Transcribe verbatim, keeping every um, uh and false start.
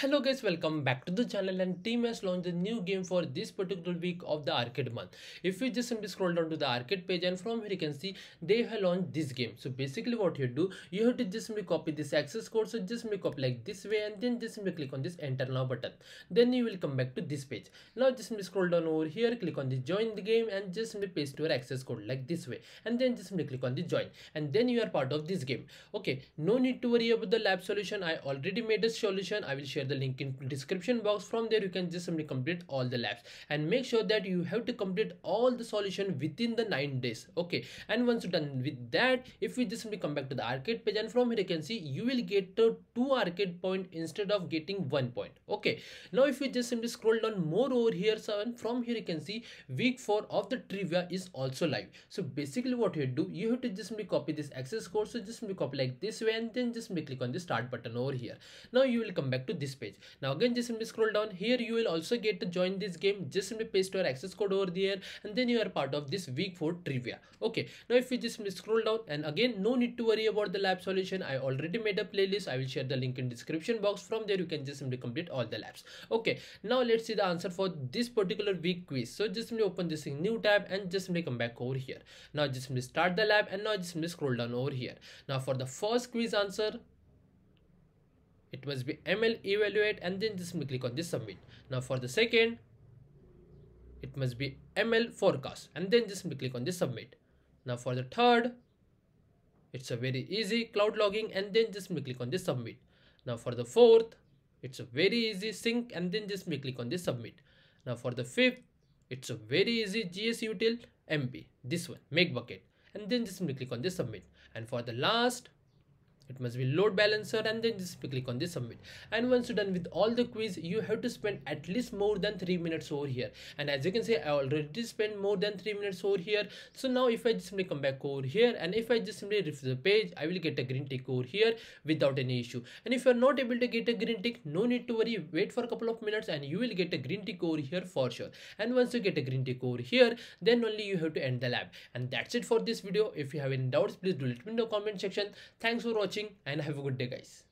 Hello guys, welcome back to the channel, and team has launched a new game for this particular week of the arcade month. If you just simply scroll down to the arcade page, and from here you can see they have launched this game. So basically what you do, you have to just simply copy this access code. So just simply copy like this way, and then just simply click on this enter now button. Then you will come back to this page. Now just simply scroll down over here, click on the join the game, and just simply paste your access code like this way, and then just simply click on the join, and then you are part of this game. Okay, no need to worry about the lab solution. I already made a solution. I will share the link in description box. From there you can just simply complete all the labs, and make sure that you have to complete all the solution within the nine days. Okay, and once you're done with that, if we just simply come back to the arcade page, and from here you can see you will get uh, two arcade point instead of getting one point. Okay, now if you just simply scroll down more over here, so from here you can see week four of the trivia is also live. So basically what you do, you have to just simply copy this access code. So just simply copy like this way, and then just simply click on the start button over here. Now you will come back to this page. Now again just simply scroll down here, you will also get to join this game. Just simply paste your access code over there, and then you are part of this week four trivia. Okay, now if you just scroll down, and again no need to worry about the lab solution. I already made a playlist. I will share the link in description box. From there you can just simply complete all the labs. Okay, now let's see the answer for this particular week quiz. So just simply open this new tab, and just simply come back over here. Now just simply start the lab, and now just simply scroll down over here. Now for the first quiz answer, it must be M L evaluate, and then just click on this submit. Now for the second, it must be M L forecast, and then just click on this submit. Now for the third, it's a very easy cloud logging, and then just click on this submit. Now for the fourth, it's a very easy sync, and then just click on this submit. Now for the fifth, it's a very easy GSutil M P, this one, make bucket, and then just click on this submit. And for the last, it must be load balancer, and then just click on this submit. And once you're done with all the quiz, you have to spend at least more than three minutes over here. And as you can see, I already spent more than three minutes over here. So now if I just simply come back over here, and if I just simply refresh the page, I will get a green tick over here without any issue. And if you're not able to get a green tick, no need to worry. Wait for a couple of minutes, and you will get a green tick over here for sure. And once you get a green tick over here, then only you have to end the lab. And that's it for this video. If you have any doubts, please do let me know in the comment section. Thanks for watching, and have a good day guys.